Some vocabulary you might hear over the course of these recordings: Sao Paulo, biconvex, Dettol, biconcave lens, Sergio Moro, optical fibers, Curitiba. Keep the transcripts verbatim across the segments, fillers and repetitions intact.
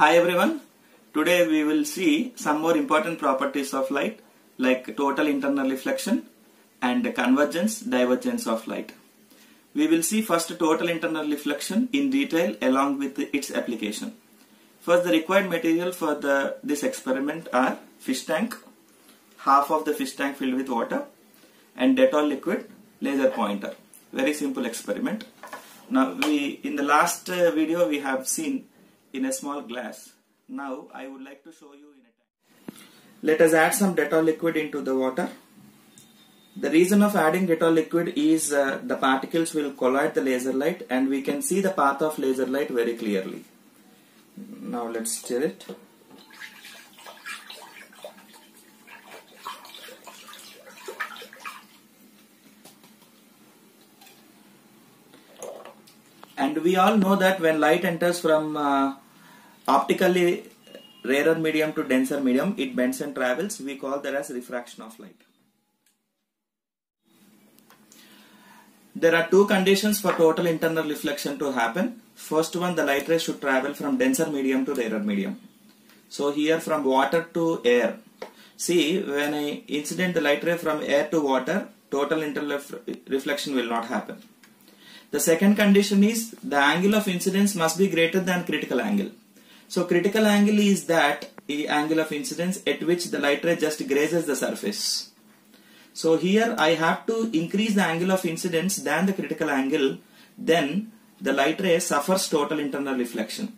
Hi everyone, today we will see some more important properties of light like total internal reflection and convergence, divergence of light. We will see first total internal reflection in detail along with its application. First, the required material for the, this experiment are fish tank, half of the fish tank filled with water and Dettol liquid, laser pointer. Very simple experiment. Now we in the last video we have seen in a small glass. Now I would like to show you in a tank. Let us add some Dettol liquid into the water. The reason of adding Dettol liquid is uh, the particles will collide the laser light and we can see the path of laser light very clearly. Now let's stir it. And we all know that when light enters from uh, optically rarer medium to denser medium, it bends and travels. We call that as refraction of light. There are two conditions for total internal reflection to happen. First one, the light rays should travel from denser medium to rarer medium. So here from water to air. See, when I incident the light ray from air to water, total internal reflection will not happen. The second condition is the angle of incidence must be greater than critical angle. So critical angle is that the angle of incidence at which the light ray just grazes the surface. So here I have to increase the angle of incidence than the critical angle, then the light ray suffers total internal reflection.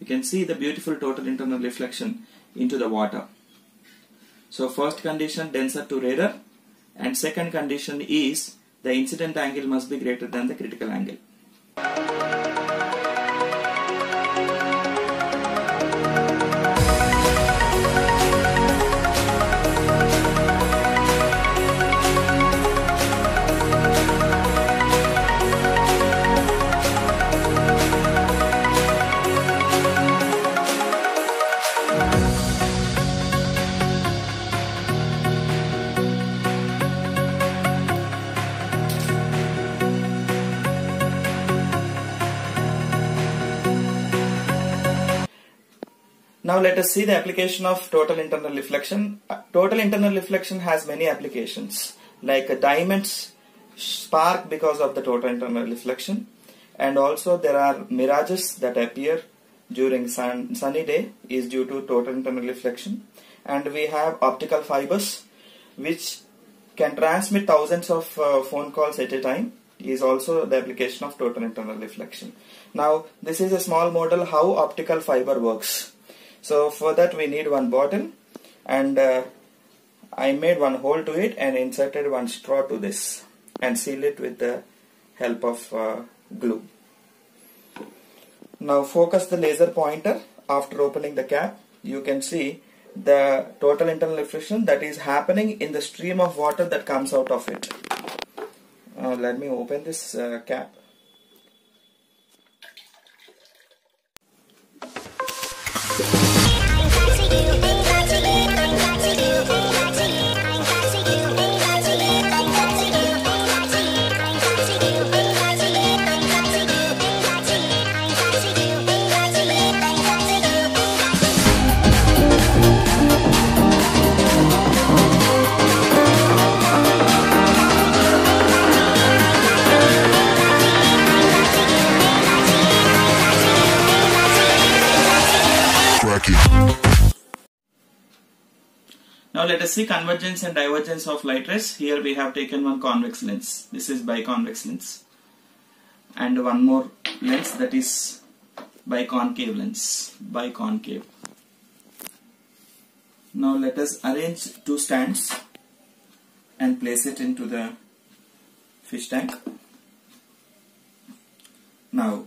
You can see the beautiful total internal reflection into the water. So first condition, denser to rarer, and second condition is the incident angle must be greater than the critical angle. Now let us see the application of total internal reflection. Total internal reflection has many applications like diamonds spark because of the total internal reflection, and also there are mirages that appear during sun, sunny day is due to total internal reflection, and we have optical fibers which can transmit thousands of uh, phone calls at a time is also the application of total internal reflection. Now this is a small model how optical fiber works. So for that we need one bottle, and uh, I made one hole to it and inserted one straw to this and seal it with the help of uh, glue. Now focus the laser pointer after opening the cap. You can see the total internal reflection that is happening in the stream of water that comes out of it. Uh, let me open this uh, cap. Now let us see convergence and divergence of light rays. Here we have taken one convex lens. This is biconvex lens, and one more lens that is biconcave lens. Biconcave. Now let us arrange two stands and place it into the fish tank. Now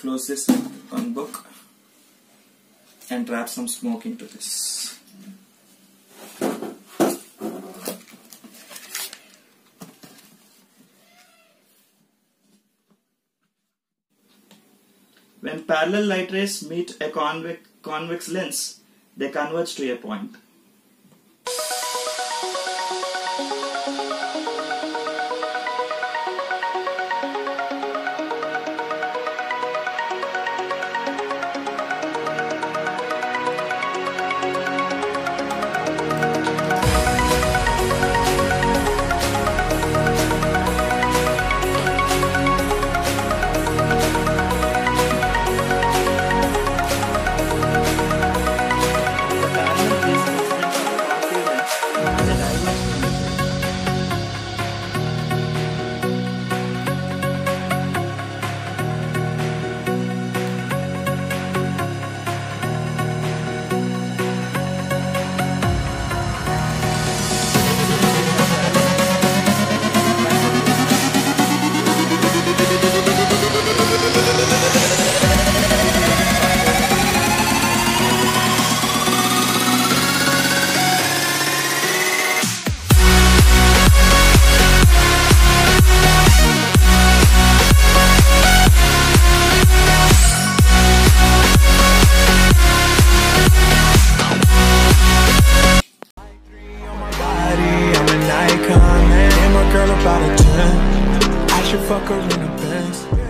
close this with one book and wrap some smoke into this. When parallel light rays meet a convex, convex lens, they converge to a point. Macarena pants.